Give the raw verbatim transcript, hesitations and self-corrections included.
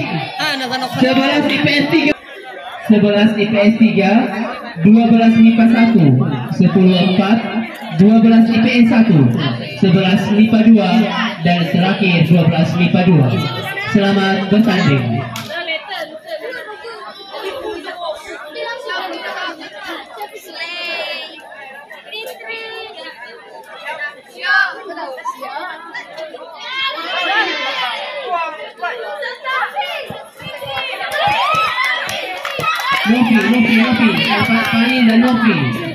Ah, anak-anak sebelas I P S tiga, dua belas I P A satu, sepuluh I P A empat, dua belas I P S satu, sebelas I P A dua, dan terakhir dua belas I P A dua. Selamat bertanding. Novi, Novi, Novi, Pani dan Novi.